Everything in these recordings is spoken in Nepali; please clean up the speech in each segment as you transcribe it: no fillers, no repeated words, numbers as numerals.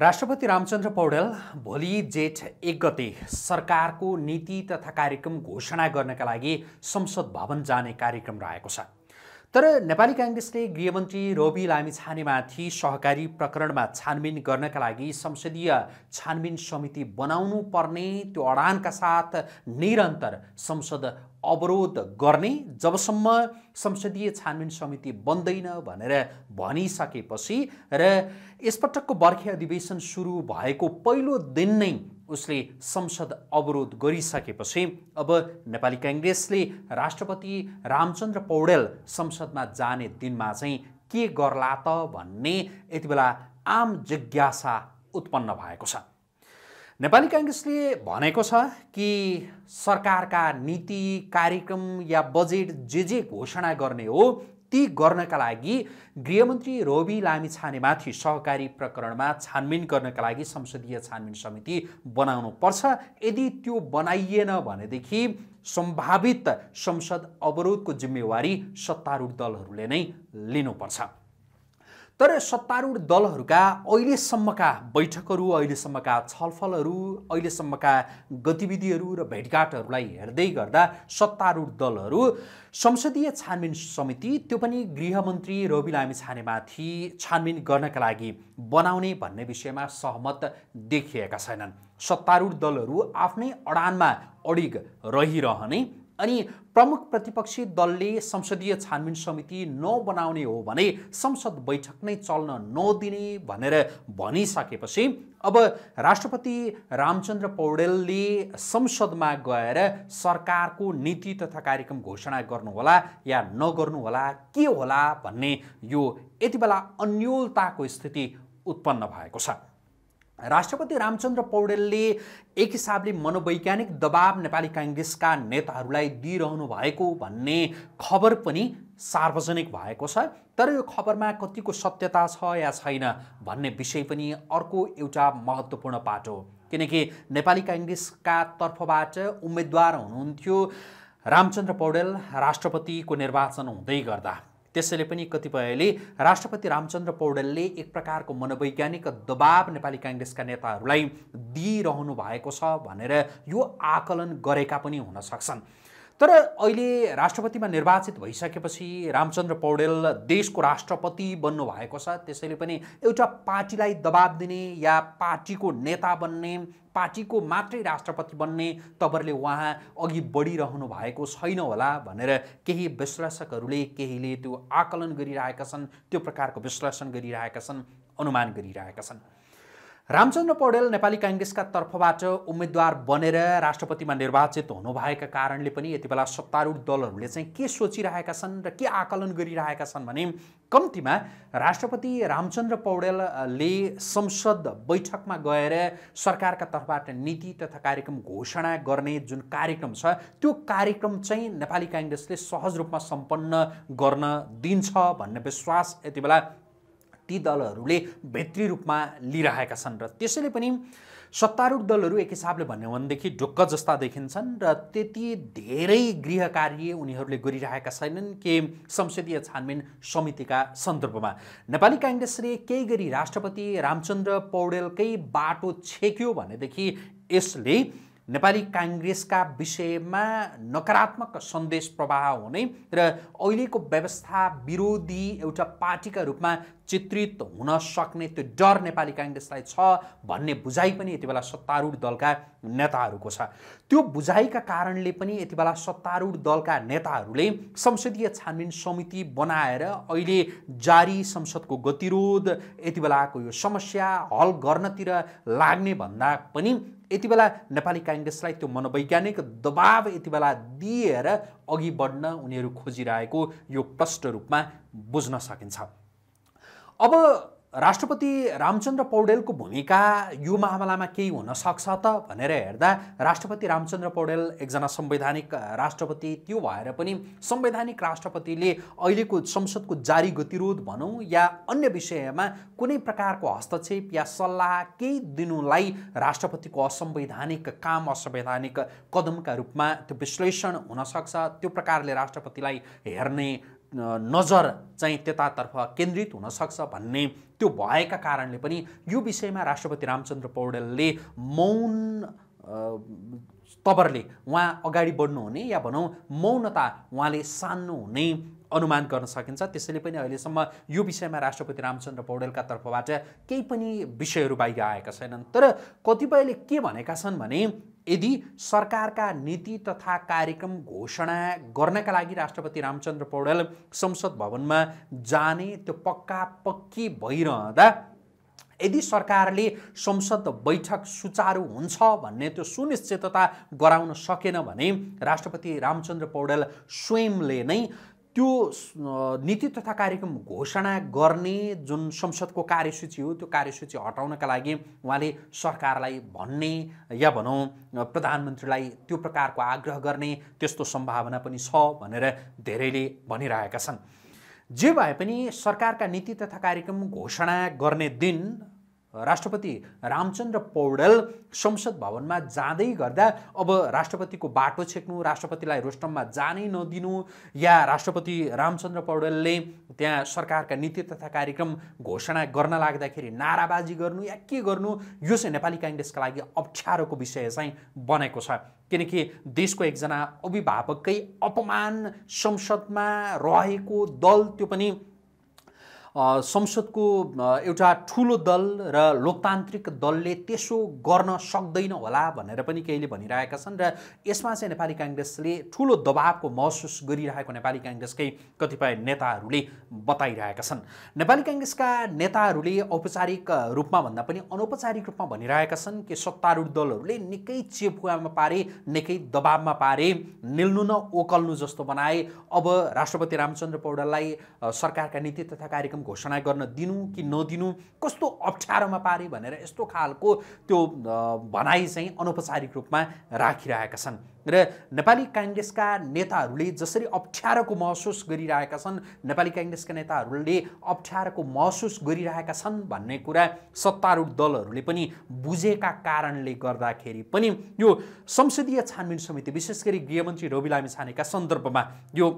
राष्ट्रपति रामचन्द्र पौडेल भोलि जेठ 1 गते सरकारको नीति तथा कार्यक्रम घोषणा गर्नका लागि संसद भवन जाने कार्यक्रम रहेको छ। तर नेपाली कांग्रेसले गृहमन्त्री रवि लामिछानेमाथि सहकारी प्रकरणमा छानबिन गर्नका लागि संसदीय छानबिन समिति बनाउनु पर्ने त्यो अडानका साथ निरन्तर संसद अवरोध गर्ने जबसम्म संसदीय छानबिन समिति बन्दैन भनेर भनिसकेपछि र यसपटकको बर्खे अधिवेशन सुरु भएको पहिलो दिन नै उसले संसद अवरोध गरिसकेपछि अब नेपाली कांग्रेसले राष्ट्रपति रामचन्द्र पौडेल संसदमा जाने दिनमा चाहिँ के गर्ला त भन्ने यतिबेला आम जिज्ञासा उत्पन्न भएको छ। नेपाली कांग्रेसले भनेको छ कि सरकारका नीति कार्यक्रम या बजेट जे जे घोषणा गर्ने हो ती गर्नका लागि गृहमन्त्री रवि लामिछानेमाथि सहकारी प्रकरणमा छानबिन गर्नका लागि संसदीय छानबिन समिति बनाउनु पर्छ। यदि त्यो बनाइएन भनेदेखि सम्भावित संसद अवरोधको जिम्मेवारी सत्तारूढ दलहरूले नै लिनुपर्छ। तर सत्तारूढ दलहरूका अहिलेसम्मका बैठकहरू, अहिलेसम्मका छलफलहरू, अहिलेसम्मका गतिविधिहरू र भेटघाटहरूलाई हेर्दै गर्दा सत्तारूढ दलहरू संसदीय छानबिन समिति त्यो पनि गृहमन्त्री रवि लामिछानेमाथि छानबिन गर्नका लागि बनाउने भन्ने विषयमा सहमत देखिएका छैनन्। सत्तारूढ दलहरू आफ्नै अडानमा अडिग रहिरहने अनि प्रमुख प्रतिपक्षी दलले संसदीय छानबिन समिति नबनाउने हो भने संसद बैठक नै चल्न नदिने भनेर भनिसकेपछि अब राष्ट्रपति रामचन्द्र पौडेलले संसदमा गएर सरकारको नीति तथा कार्यक्रम घोषणा गर्नुहोला या नगर्नुहोला के होला भन्ने यो यतिबेला अन्योलताको स्थिति उत्पन्न भएको छ। राष्ट्रपति रामचन्द्र पौडेलले एक हिसाबले मनोवैज्ञानिक दबाब नेपाली कांग्रेसका नेताहरूलाई दिइरहनु भएको भन्ने खबर पनि सार्वजनिक भएको छ। तर यो खबरमा कतिको सत्यता छ या छैन भन्ने विषय पनि अर्को एउटा महत्त्वपूर्ण पाटो हो, किनकि नेपाली कांग्रेसका तर्फबाट उम्मेदवार हुनुहुन्थ्यो रामचन्द्र पौडेल राष्ट्रपतिको निर्वाचन हुँदै गर्दा। त्यसैले पनि कतिपयले राष्ट्रपति रामचन्द्र पौडेलले एक प्रकारको मनोवैज्ञानिक दबाब नेपाली कांग्रेसका नेताहरूलाई दिइरहनु भएको छ भनेर यो आकलन गरेका पनि हुन सक्छन्। तर अहिले राष्ट्रपतिमा निर्वाचित भइसकेपछि रामचन्द्र पौडेल देशको राष्ट्रपति बन्नु भएको छ। त्यसैले पनि एउटा पार्टीलाई दबाब दिने या पार्टीको नेता बन्ने, पार्टीको मात्रै राष्ट्रपति बन्ने तवरले उहाँ अघि बढिरहनु भएको छैन होला भनेर केही विश्लेषकहरूले केहीले त्यो आकलन गरिरहेका छन्, त्यो प्रकारको विश्लेषण गरिरहेका छन्, अनुमान गरिरहेका छन्। रामचन्द्र पौडेल नेपाली कांग्रेसका तर्फबाट उम्मेदवार बनेर राष्ट्रपतिमा निर्वाचित हुनुभएका कारणले पनि यतिबेला सत्तारूढ दलहरूले चाहिँ के सोचिरहेका छन् र के आकलन गरिरहेका छन् भने कम्तीमा राष्ट्रपति रामचन्द्र पौडेलले संसद बैठकमा गएर सरकारका तर्फबाट नीति तथा कार्यक्रम घोषणा गर्ने जुन कार्यक्रम छ त्यो कार्यक्रम चाहिँ नेपाली कांग्रेसले सहज रूपमा सम्पन्न गर्न दिन्छ भन्ने विश्वास यतिबेला ती दलहरूले भित्री रूपमा लिइरहेका छन्। र त्यसैले पनि सत्तारूढ दलहरू एक हिसाबले भन्यो भनेदेखि ढुक्क जस्ता देखिन्छन् र त्यति धेरै गृह कार्य उनीहरूले गरिरहेका छैनन् के संसदीय छानबिन समितिका सन्दर्भमा। नेपाली कांग्रेसले केही गरी राष्ट्रपति रामचन्द्र पौडेलकै बाटो छेक्यो भनेदेखि यसले नेपाली कांग्रेसका विषयमा नकारात्मक सन्देश प्रवाह हुने र अहिलेको व्यवस्था विरोधी एउटा पार्टीका रूपमा चित्रित हुन सक्ने त्यो डर नेपाली कांग्रेसलाई छ भन्ने बुझाइ पनि यतिबेला सत्तारूढ दलका नेताहरूको छ। त्यो बुझाइका कारणले पनि यतिबेला सत्तारूढ दलका नेताहरूले संसदीय छानबिन समिति बनाएर अहिले जारी संसदको गतिरोध, यतिबेलाको यो समस्या हल गर्नतिर लाग्ने भन्दा पनि यतिबेला नेपाली कांग्रेसलाई त्यो मनोवैज्ञानिक दबाब यतिबेला दिएर अघि बढ्न उनीहरू खोजिरहेको यो प्रष्ट रूपमा बुझ्न सकिन्छ। अब राष्ट्रपति रामचन्द्र पौडेलको भूमिका यो मामलामा केही हुन सक्छ त भनेर हेर्दा राष्ट्रपति रामचन्द्र पौडेल एकजना संवैधानिक राष्ट्रपति, त्यो भएर पनि संवैधानिक राष्ट्रपतिले अहिलेको संसदको जारी गतिरोध भनौँ या अन्य विषयमा कुनै प्रकारको हस्तक्षेप या सल्लाह केही दिनुलाई राष्ट्रपतिको असंवैधानिक काम, असंवैधानिक कदमका रूपमा त्यो विश्लेषण हुन सक्छ। त्यो प्रकारले राष्ट्रपतिलाई हेर्ने नजर चाहिँ त्यतातर्फ केन्द्रित हुन सक्छ भन्ने त्यो भएका कारणले पनि यो विषयमा राष्ट्रपति रामचन्द्र पौडेलले मौन तबरले उहाँ अगाडि बढ्नुहुने या भनौँ मौनता उहाँले सान्नुहुने अनुमान गर्न सकिन्छ। त्यसैले पनि अहिलेसम्म यो विषयमा राष्ट्रपति रामचन्द्र पौडेलका तर्फबाट केही पनि विषयहरू बाहिर आएका छैनन्। तर कतिपयले के भनेका छन् भने यदि सरकारका नीति तथा कार्यक्रम घोषणा गर्नका लागि राष्ट्रपति रामचन्द्र पौडेल संसद भवनमा जाने त्यो पक्का पक्की भइरहँदा यदि सरकारले संसद बैठक सुचारू हुन्छ भन्ने त्यो सुनिश्चितता गराउन सकेन भने राष्ट्रपति रामचन्द्र पौडेल स्वयंले नै त्यो नीति तथा कार्यक्रम घोषणा गर्ने जुन संसदको कार्यसूची हो त्यो कार्यसूची हटाउनका लागि उहाँले सरकारलाई भन्ने या भनौँ प्रधानमन्त्रीलाई त्यो प्रकारको आग्रह गर्ने त्यस्तो सम्भावना पनि छ भनेर धेरैले भनिरहेका छन्। जे भए पनि सरकारका नीति तथा कार्यक्रम घोषणा गर्ने दिन राष्ट्रपति रामचन्द्र पौडेल संसद भवनमा जाँदै गर्दा अब राष्ट्रपतिको बाटो छेक्नु, राष्ट्रपतिलाई रोस्टममा जानै नदिनु या राष्ट्रपति रामचन्द्र पौडेलले त्यहाँ सरकारका नीति तथा कार्यक्रम घोषणा गर्न लाग्दाखेरि नाराबाजी गर्नु या के गर्नु, यो चाहिँ नेपाली काङ्ग्रेसका लागि अप्ठ्यारोको विषय चाहिँ बनेको छ। किनकि देशको एकजना अभिभावककै अपमान संसदमा रहेको दल, त्यो पनि संसदको एउटा ठुलो दल र लोकतान्त्रिक दलले त्यसो गर्न सक्दैन होला भनेर पनि केहीले भनिरहेका छन् र यसमा चाहिँ नेपाली काङ्ग्रेसले ठुलो दबावको महसुस गरिरहेको नेपाली काङ्ग्रेसकै कतिपय नेताहरूले बताइरहेका छन्। नेपाली काङ्ग्रेसका नेताहरूले औपचारिक रूपमा भन्दा पनि अनौपचारिक रूपमा भनिरहेका छन् कि सत्तारूढ दलहरूले निकै चेपुवामा पारे, निकै दबावमा पारे, निल्नु न ओकल्नु जस्तो बनाए। अब राष्ट्रपति रामचन्द्र पौडेललाई सरकारका नीति तथा कार्यक्रम घोषणा गर्न दिनु कि नदिनु कस्तो अप्ठ्यारोमा पारे भनेर यस्तो खालको त्यो भनाइ चाहिँ अनौपचारिक रूपमा राखिरहेका छन् र नेपाली काङ्ग्रेसका नेताहरूले जसरी अप्ठ्यारोको महसुस गरिरहेका छन्, नेपाली काङ्ग्रेसका नेताहरूले अप्ठ्यारोको महसुस गरिरहेका छन् भन्ने कुरा सत्तारूढ दलहरूले पनि बुझेका कारणले गर्दाखेरि पनि यो संसदीय छानबिन समिति, विशेष गरी गृहमन्त्री रवि लामिछानेका सन्दर्भमा यो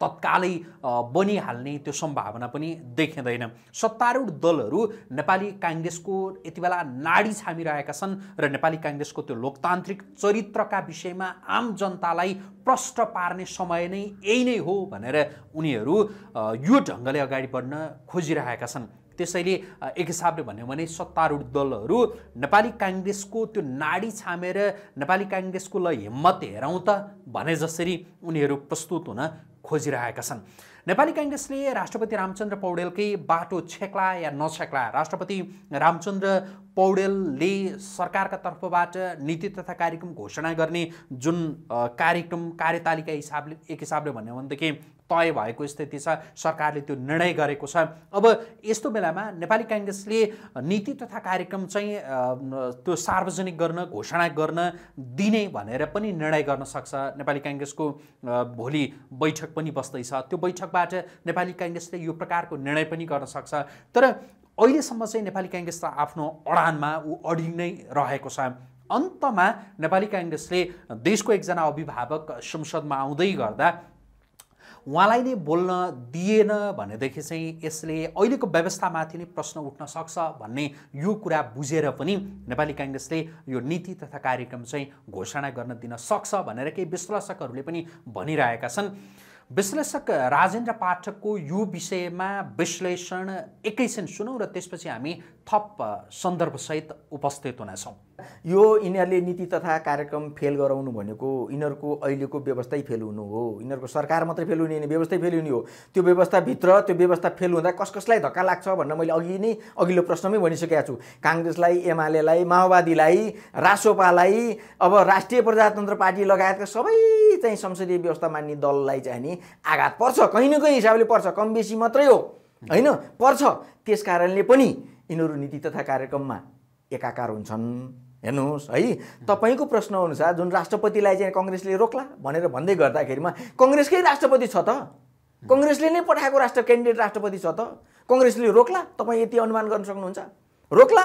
तत्कालै बनिहाल्ने त्यो सम्भावना पनि देखिँदैन। सत्तारूढ दलहरू नेपाली काङ्ग्रेसको यति बेला नाडी छामिरहेका छन् र नेपाली काङ्ग्रेसको त्यो लोकतान्त्रिक चरित्रका विषयमा आम जनतालाई प्रष्ट पार्ने समय नै यही नै हो भनेर उनीहरू यो ढङ्गले अगाडि बढ्न खोजिरहेका छन्। त्यसैले एक हिसाबले भन्यो भने सत्तारूढ दलहरू नेपाली काङ्ग्रेसको त्यो नाडी छामेर नेपाली काङ्ग्रेसको ल हिम्मत हेरौँ त भने जसरी उनीहरू प्रस्तुत हुन खोजिरहेका छन्। नेपाली काङ्ग्रेसले राष्ट्रपति रामचन्द्र पौडेलकै बाटो छेक्ला या नछेक्ला, राष्ट्रपति रामचन्द्र पौडेलले सरकारका तर्फबाट नीति तथा कार्यक्रम घोषणा गर्ने जुन कार्यक्रम कार्यतालिका हिसाबले एक हिसाबले भन्यो भनेदेखि तय भएको स्थिति छ, सरकारले त्यो निर्णय गरेको छ। अब यस्तो बेलामा नेपाली काङ्ग्रेसले नीति तथा कार्यक्रम चाहिँ त्यो सार्वजनिक गर्न, घोषणा गर्न दिने भनेर पनि निर्णय गर्न सक्छ। नेपाली काङ्ग्रेसको भोलि बैठक पनि बस्दैछ, त्यो बैठकबाट नेपाली काङ्ग्रेसले यो प्रकारको निर्णय पनि गर्न सक्छ। तर अहिलेसम्म चाहिँ नेपाली काङ्ग्रेस त आफ्नो अडानमा ऊ अडिङ नै रहेको छ। अन्तमा नेपाली काङ्ग्रेसले देशको एकजना अभिभावक संसदमा आउँदै गर्दा उहाँलाई नै बोल्न दिएन भनेदेखि चाहिँ यसले अहिलेको व्यवस्थामाथि नै प्रश्न उठ्न सक्छ भन्ने यो कुरा बुझेर पनि नेपाली काङ्ग्रेसले यो नीति तथा कार्यक्रम चाहिँ घोषणा गर्न दिन सक्छ भनेर केही विश्लेषकहरूले पनि भनिरहेका छन्। विश्लेषक राजेन्द्र पाठकको यो विषयमा विश्लेषण एकैछिन सुनौँ र त्यसपछि हामी थप सन्दर्भसहित उपस्थित हुनेछौँ। यो यिनीहरूले नीति तथा कार्यक्रम फेल गराउनु भनेको यिनीहरूको अहिलेको व्यवस्थाै फेल हुनु हो। यिनीहरूको सरकार मात्रै फेल हुने होइन, व्यवस्थाै फेल हुने हो। त्यो व्यवस्थाभित्र त्यो व्यवस्था फेल हुँदा कसलाई धक्का लाग्छ भनेर मैले अघि नै अघिल्लो प्रश्नमै भनिसकेको छु। काङ्ग्रेसलाई, एमालेलाई, माओवादीलाई, रासोपालाई, अब राष्ट्रिय प्रजातन्त्र पार्टी लगायतका सबै चाहिँ संसदीय व्यवस्था मान्ने दललाई चाहिँ नि आघात पर्छ, कहीँ न कहीँ हिसाबले पर्छ, कम बेसी मात्रै हो होइन, पर्छ। त्यस कारणले पनि यिनीहरू नीति तथा कार्यक्रममा एकाकार हुन्छन्। हेर्नुहोस् है, तपाईँको प्रश्नअनुसार जुन राष्ट्रपतिलाई चाहिँ कङ्ग्रेसले रोक्ला भनेर भन्दै गर्दाखेरिमा कङ्ग्रेसकै राष्ट्रपति छ त, कङ्ग्रेसले नै पठाएको क्यान्डिडेट राष्ट्रपति छ त, कङ्ग्रेसले रोक्ला? तपाईँ यति अनुमान गर्न सक्नुहुन्छ? रोक्ला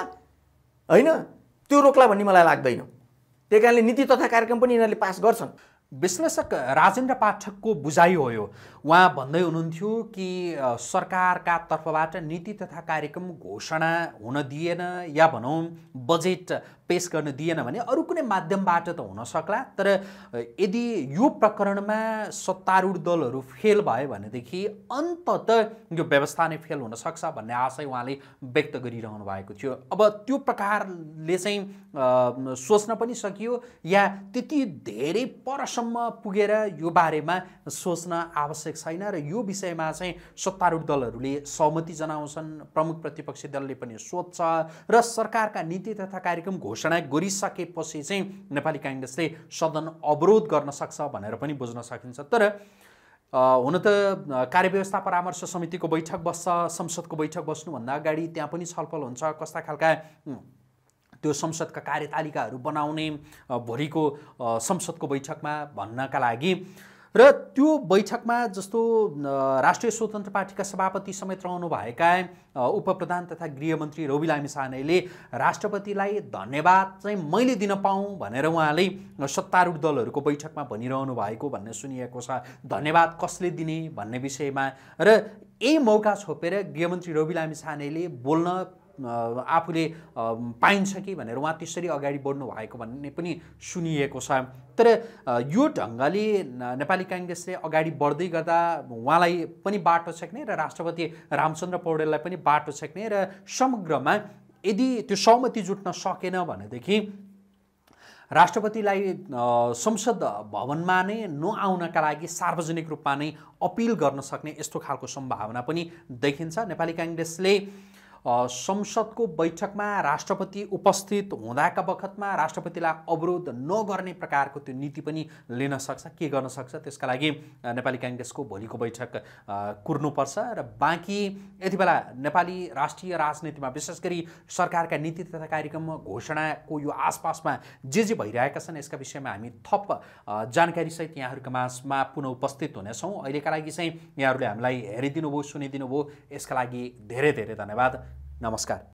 होइन, त्यो रोक्ला भन्ने मलाई लाग्दैन। त्यही कारणले नीति तथा कार्यक्रम पनि यिनीहरूले पास गर्छन्। विश्लेषक राजेन्द्र पाठकको बुझाइ हो यो। उहाँ भन्दै हुनुहुन्थ्यो कि सरकारका तर्फबाट नीति तथा कार्यक्रम घोषणा हुन दिएन या भनौँ बजेट पेश गर्न दिएन भने अरू कुनै माध्यमबाट त हुन सक्ला, तर यदि यो प्रकरणमा सत्तारूढ दलहरू फेल भए भनेदेखि अन्तत यो व्यवस्था नै फेल हुन सक्छ भन्ने आशय उहाँले व्यक्त गरिरहनु भएको थियो। अब त्यो प्रकारले चाहिँ सोच्न पनि सकियो या त्यति धेरै परसम्म पुगेर यो बारेमा सोच्न आवश्यक छैन र यो विषयमा चाहिँ सत्तारूढ दलहरूले सहमति जनाउँछन्, प्रमुख प्रतिपक्षी दलले पनि सोध्छ र सरकारका नीति तथा कार्यक्रम घोषणा गरिसकेपछि चाहिँ नेपाली काङ्ग्रेसले सदन अवरोध गर्न सक्छ भनेर पनि बुझ्न सकिन्छ। तर हुन त कार्यव्यवस्था परामर्श समितिको बैठक बस्छ, संसदको बैठक बस्नुभन्दा अगाडि त्यहाँ पनि छलफल हुन्छ कस्ता खालका त्यो संसदका कार्यतालिकाहरू बनाउने भोलिको संसदको बैठकमा भन्नका लागि, र त्यो बैठकमा जस्तो राष्ट्रिय स्वतन्त्र पार्टीका सभापति समेत रहनुभएका उपप्रधान तथा गृहमन्त्री रवि लामिछानेले राष्ट्रपतिलाई धन्यवाद चाहिँ मैले दिन पाऊँ भनेर उहाँले सत्तारूढ दलहरूको बैठकमा भनिरहनु भएको भन्ने सुनिएको छ। धन्यवाद कसले दिने भन्ने विषयमा, र यही मौका छोपेर गृहमन्त्री रवि लामिछानेले बोल्न आफूले पाइन्छ कि भनेर उहाँ त्यसरी अगाडि बढ्नु भएको भन्ने पनि सुनिएको छ। तर यो ढङ्गले नेपाली काङ्ग्रेसले अगाडि बढ्दै गर्दा उहाँलाई पनि बाटो छेक्ने र राष्ट्रपति रामचन्द्र पौडेललाई पनि बाटो छेक्ने र समग्रमा यदि त्यो सहमति जुट्न सकेन भनेदेखि राष्ट्रपतिलाई संसद भवनमा नै नआउनका लागि सार्वजनिक रूपमा नै अपिल गर्न सक्ने यस्तो खालको सम्भावना पनि देखिन्छ। नेपाली काङ्ग्रेसले संसदको बैठकमा राष्ट्रपति उपस्थित हुँदाका बखतमा राष्ट्रपतिलाई अवरोध नगर्ने प्रकारको त्यो नीति पनि लिन सक्छ, के गर्न सक्छ त्यसका लागि नेपाली काङ्ग्रेसको भोलिको बैठक कुर्नुपर्छ। र बाँकी यति बेला नेपाली राष्ट्रिय राजनीतिमा विशेष गरी सरकारका नीति तथा कार्यक्रम घोषणाको यो आसपासमा जे जे भइरहेका छन् यसका विषयमा हामी थप जानकारीसहित यहाँहरूका माझमा पुनः उपस्थित हुनेछौँ। अहिलेका लागि चाहिँ यहाँहरूले हामीलाई हेरिदिनुभयो, सुनिदिनुभयो, यसका लागि धेरै धेरै धन्यवाद। नमस्कार।